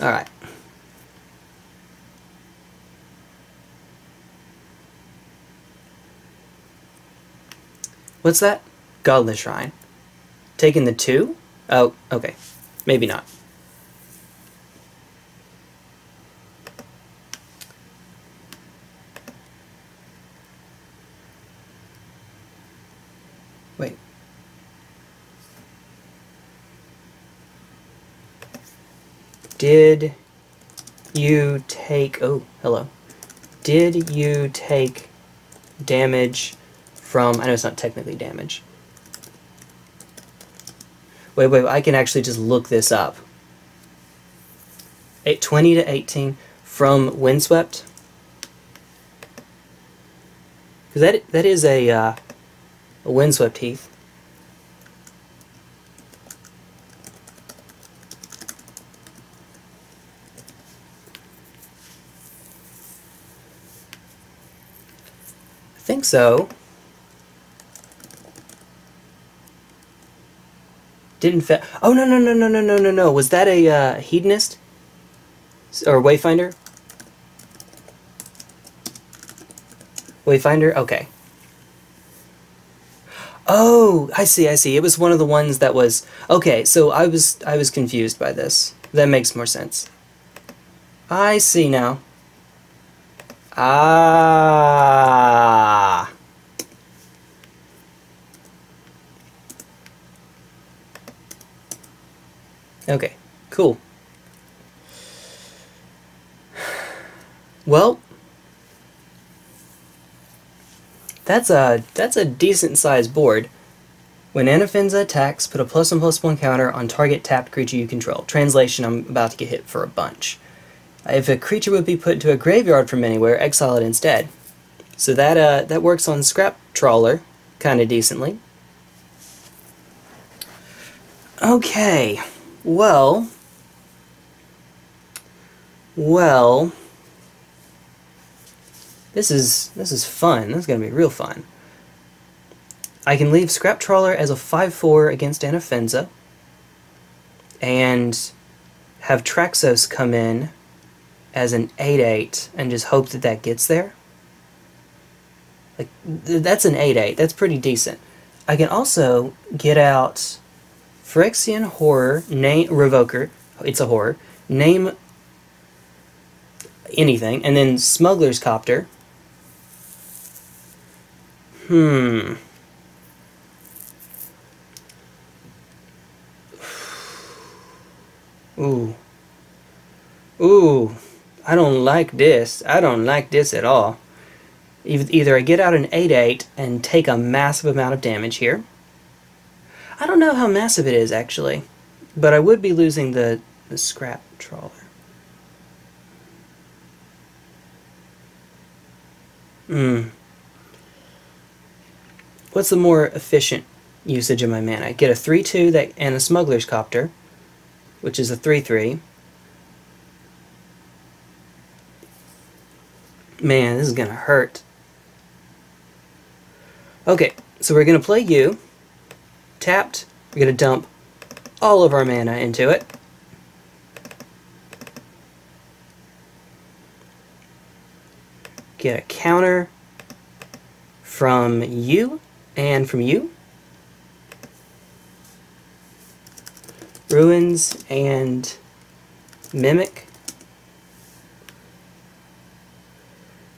Alright. What's that? Godless Shrine. Taking the 2? Oh, okay. Maybe not. Wait. Did you take... Oh, hello. Did you take damage from... I know it's not technically damage. Wait, I can actually just look this up. 820 to 18 from Windswept. Because that is a Windswept Heath. I think so. Didn't fit. Oh, no. Was that a hedonist? Or wayfinder? Wayfinder? Okay. Oh, I see. It was one of the ones that was... Okay, so I was confused by this. That makes more sense. I see now. Ah... Okay, cool. Well, that's a decent-sized board. When Anafenza attacks, put a +1/+1 counter on target tapped creature you control. Translation, I'm about to get hit for a bunch. If a creature would be put into a graveyard from anywhere, exile it instead. So that works on Scrap Trawler kind of decently. Okay. Well, this is fun. This is going to be real fun. I can leave Scrap Trawler as a 5/4 against Anafenza, and have Traxos come in as an 8/8, and just hope that gets there. Like that's an 8/8. That's pretty decent. I can also get out Phyrexian Horror, name Revoker, it's a horror, name anything, and then Smuggler's Copter. Ooh. I don't like this. I don't like this at all. Either I get out an 8/8 and take a massive amount of damage here. I don't know how massive it is, actually, but I would be losing the Scrap Trawler. What's the more efficient usage of my mana? I get a 3/2 that and a Smuggler's Copter, which is a 3/3. Man, this is gonna hurt. Okay, so we're gonna play you. Tapped, we're going to dump all of our mana into it. Get a counter from you and from you. Ruins and Mimic.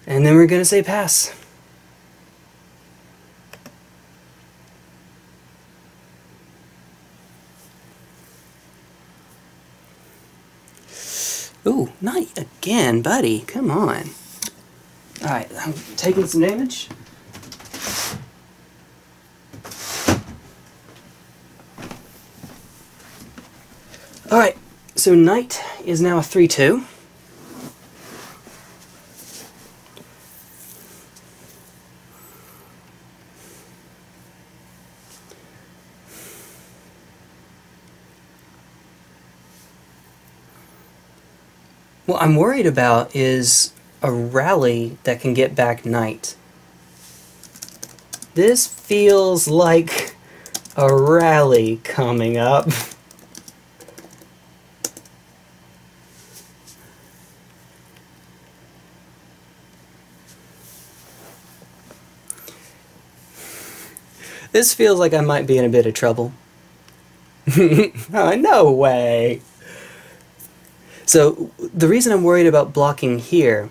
And then we're going to say pass. Ooh, Knight again, buddy. Come on. Alright, I'm taking some damage. Alright, so Knight is now a 3-2. What I'm worried about is a rally that can get back Knight. This feels like a rally coming up. This feels like I might be in a bit of trouble. Oh, no way! So, the reason I'm worried about blocking here,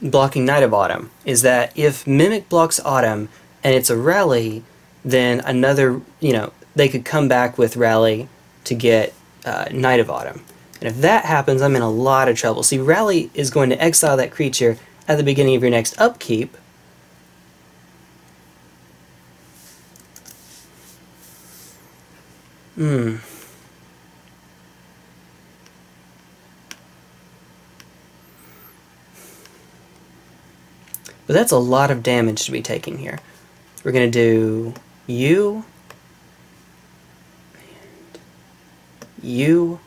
blocking Knight of Autumn, is that if Mimic blocks Autumn, and it's a rally, then another, you know, they could come back with rally to get Knight of Autumn. And if that happens, I'm in a lot of trouble. See, rally is going to exile that creature at the beginning of your next upkeep, But that's a lot of damage to be taking here. We're going to do you, and you,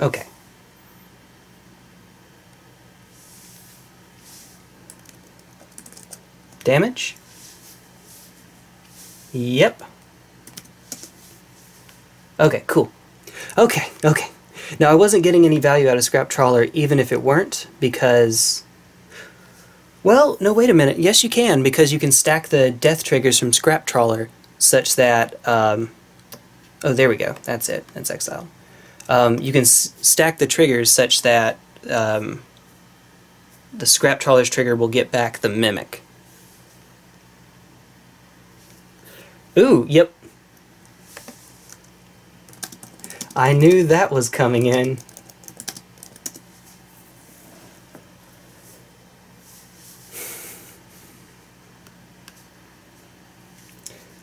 okay. Damage? Yep. Okay, cool. Okay, okay. Now, I wasn't getting any value out of Scrap Trawler, even if it weren't, because... Well, no, wait a minute. Yes, you can, because you can stack the death triggers from Scrap Trawler such that... Oh, there we go. That's it. That's exile. You can stack the triggers such that the Scrap Trawler's trigger will get back the Mimic. Ooh, yep. I knew that was coming in.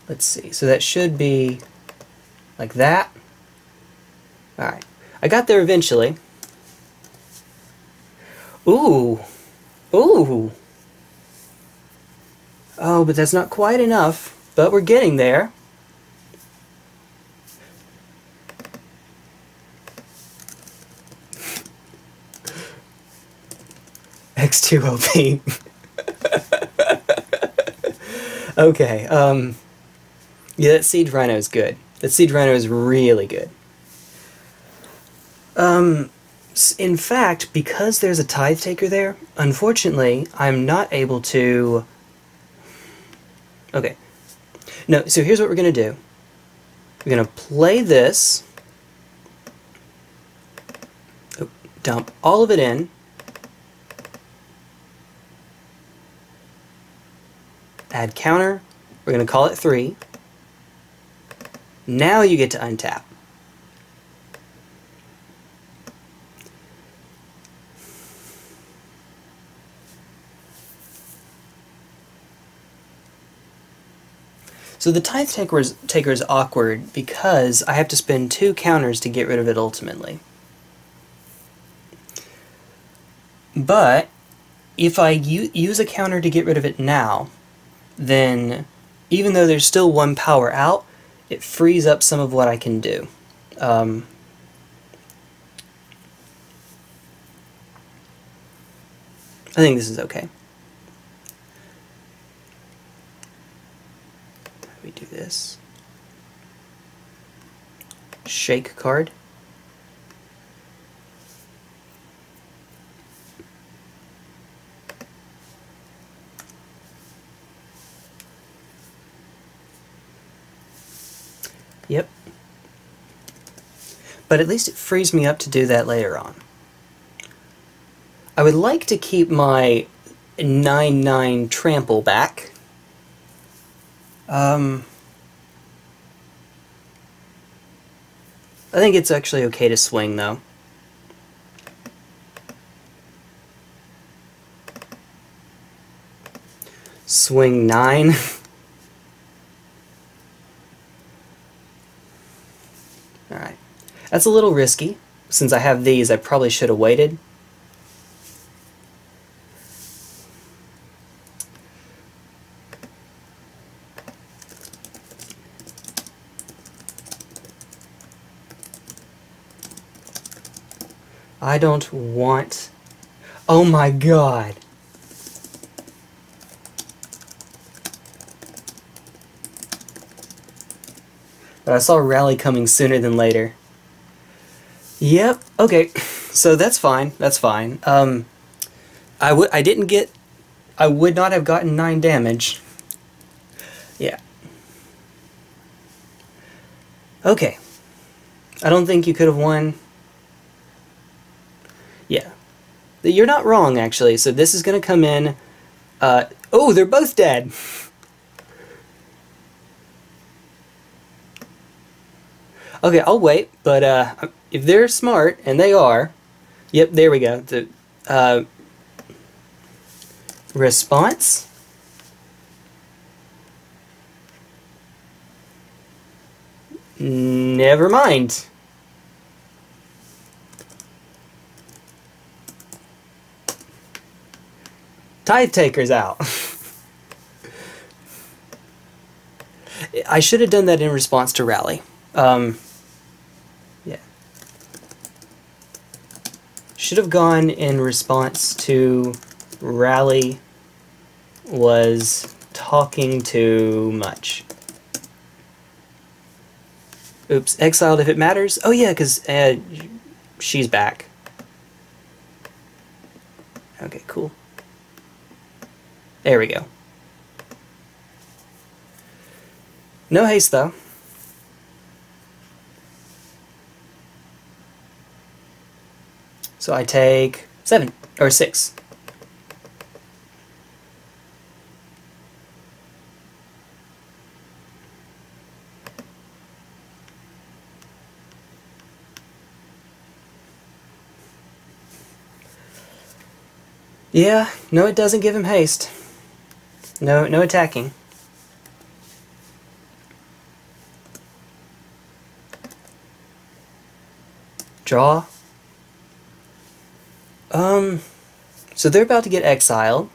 Let's see, so that should be like that. Alright, I got there eventually. Ooh! Ooh! Oh, but that's not quite enough. But we're getting there. X2OP. Okay. Yeah, that Siege Rhino is good. That Siege Rhino is really good. In fact, because there's a Tithe Taker there, unfortunately, I'm not able to... Okay. No, so here's what we're going to do. We're going to play this, dump all of it in, add counter, we're going to call it 3. Now you get to untap. So the Tithe Taker is awkward because I have to spend 2 counters to get rid of it ultimately. But if I use a counter to get rid of it now, then even though there's still 1 power out, it frees up some of what I can do. I think this is okay. Do this. Shake card. Yep. But at least it frees me up to do that later on. I would like to keep my 9/9 trample back. I think it's actually okay to swing, though. Swing 9. Alright. That's a little risky. Since I have these, I probably should have waited. I don't want... Oh my god! But I saw Rally coming sooner than later. Yep, okay. So that's fine, that's fine. I would not have gotten 9 damage. Yeah. Okay. I don't think you could have won... Yeah. You're not wrong, actually. So this is going to come in... oh, they're both dead! Okay, I'll wait, but if they're smart, and they are... Yep, there we go. The, response? Never mind. Tithe Taker's out. I should have done that in response to Rally. Yeah. Should have gone in response to Rally was talking too much. Oops, exiled if it matters. Oh yeah, because she's back. Okay, cool. There we go. No haste, though. So I take 7, or 6. Yeah, no, it doesn't give him haste. No attacking. Draw. So they're about to get exiled.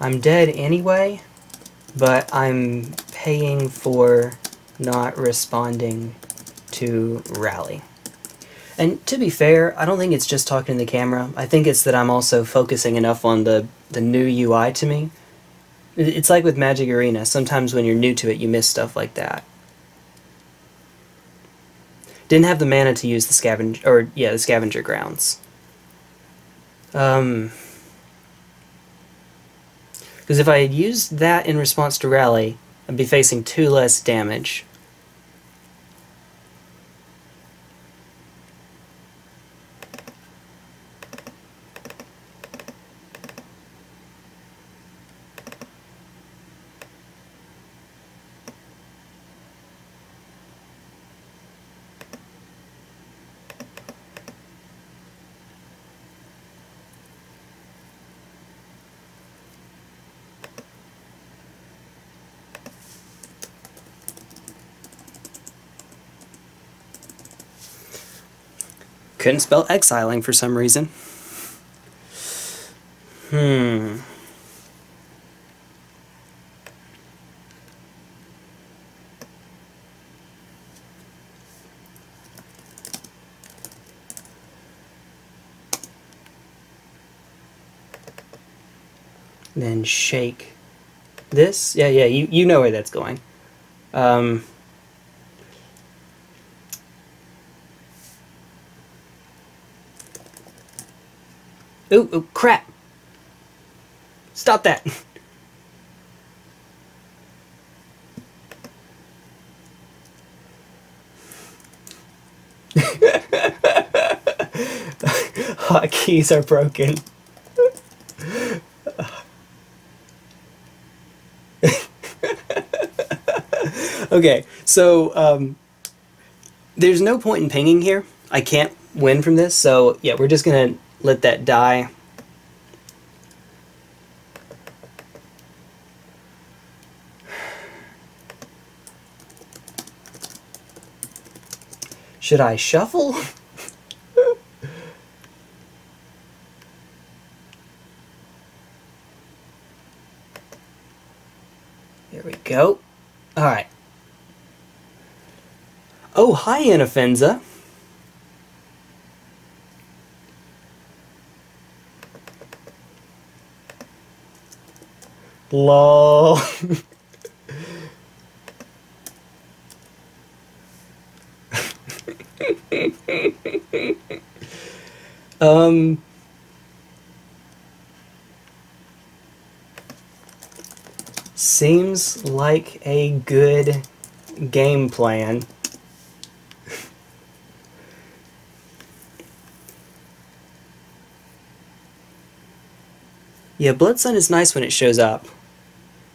I'm dead anyway, but I'm paying for not responding to Rally. And to be fair, I don't think it's just talking to the camera. I think it's that I'm also focusing enough on the new UI to me. It's like with Magic Arena. Sometimes when you're new to it, you miss stuff like that. Didn't have the mana to use the scavenger, or yeah, the Scavenger Grounds. Because if I had used that in response to Rally, I'd be facing 2 less damage. Couldn't spell exiling for some reason. Then shake this. Yeah, you know where that's going. Ooh, ooh, crap! Stop that! Hotkeys are broken. Okay, so there's no point in pinging here. I can't win from this, so yeah, we're just gonna let that die. Should I shuffle? There we go. All right. Oh, hi, Anafenza. Lol. Seems like a good game plan. Yeah, Blood Sun is nice when it shows up.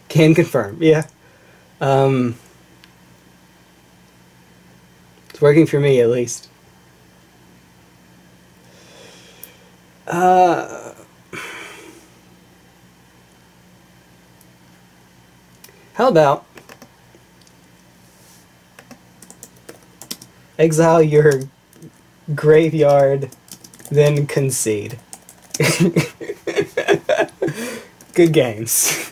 Can confirm, yeah. It's working for me, at least. How about exile your graveyard, then concede. Good games.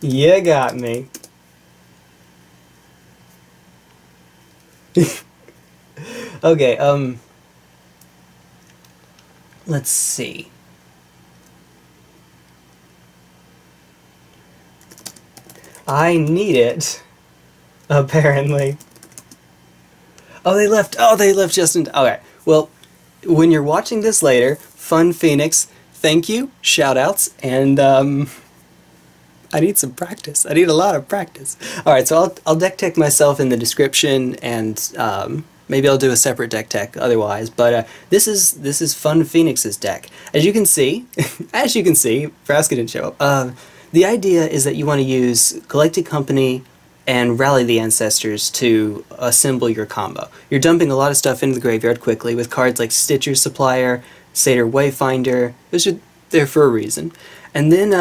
You got me. Okay, let's see. I need it, apparently. Oh, they left. Oh, they left just in. Okay. Well, when you're watching this later, FunPheonix, thank you, shoutouts, and I need some practice. I need a lot of practice. All right, so I'll deck tech myself in the description, and maybe I'll do a separate deck tech otherwise. But this is FunPheonix's deck. As you can see, as you can see, Vraska didn't show up. The idea is that you want to use Collected Company and Rally the Ancestors to assemble your combo. You're dumping a lot of stuff into the graveyard quickly with cards like Stitcher Supplier, Satyr Wayfinder. Those are there for a reason. And then,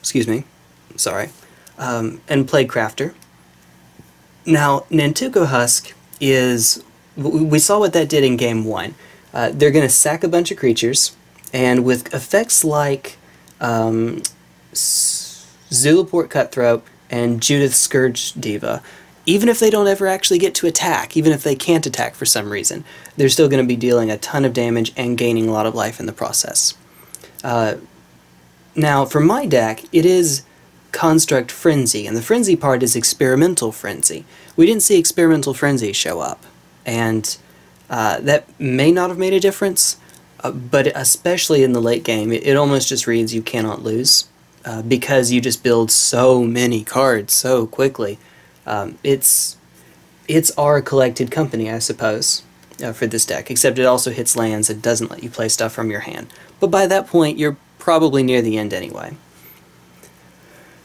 excuse me, sorry, and Plaguecrafter. Now, Nantuko Husk is, we saw what that did in game one. They're going to sack a bunch of creatures, and with effects like Zulaport Cutthroat and Judith, Scourge Diva, even if they don't ever actually get to attack, even if they can't attack for some reason, they're still going to be dealing a ton of damage and gaining a lot of life in the process. Now, for my deck, it is Construct Frenzy, and the Frenzy part is Experimental Frenzy. We didn't see Experimental Frenzy show up, and that may not have made a difference, but especially in the late game, it almost just reads you cannot lose. Because you just build so many cards so quickly. It's our Collected Company, I suppose, for this deck, except it also hits lands and doesn't let you play stuff from your hand. But by that point, you're probably near the end anyway.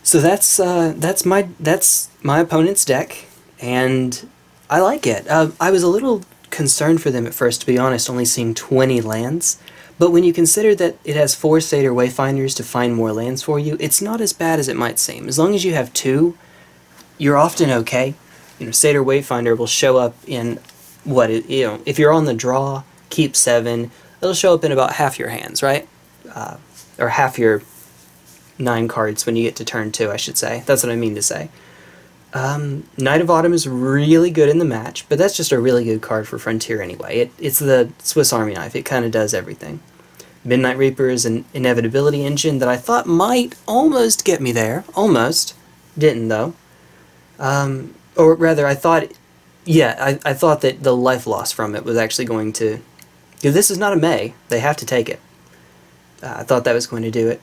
So that's my opponent's deck, and I like it. I was a little concerned for them at first, to be honest, only seeing 20 lands. But when you consider that it has 4 Satyr Wayfinders to find more lands for you, it's not as bad as it might seem. As long as you have 2, you're often okay. You know, Satyr Wayfinder will show up in what it, you know, if you're on the draw, keep 7. It'll show up in about half your hands, right? Or half your 9 cards when you get to turn 2, I should say. That's what I mean to say. Knight of Autumn is really good in the match, but that's just a really good card for Frontier anyway. It's the Swiss Army knife. It kind of does everything. Midnight Reaper is an inevitability engine that I thought might almost get me there. Almost. Didn't, though. or rather I thought, yeah, I thought that the life loss from it was actually going to, if this is not a May, they have to take it. I thought that was going to do it.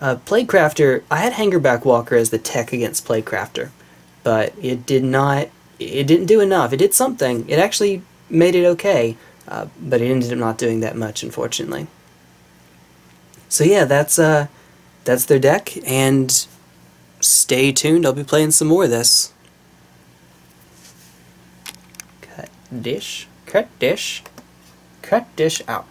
Plaguecrafter, I had Hangarback Walker as the tech against Plaguecrafter, but it didn't do enough. It did something. It actually made it okay, but it ended up not doing that much, unfortunately. So yeah, that's their deck, and stay tuned, I'll be playing some more of this. Cut dish, cut dish, cut dish out.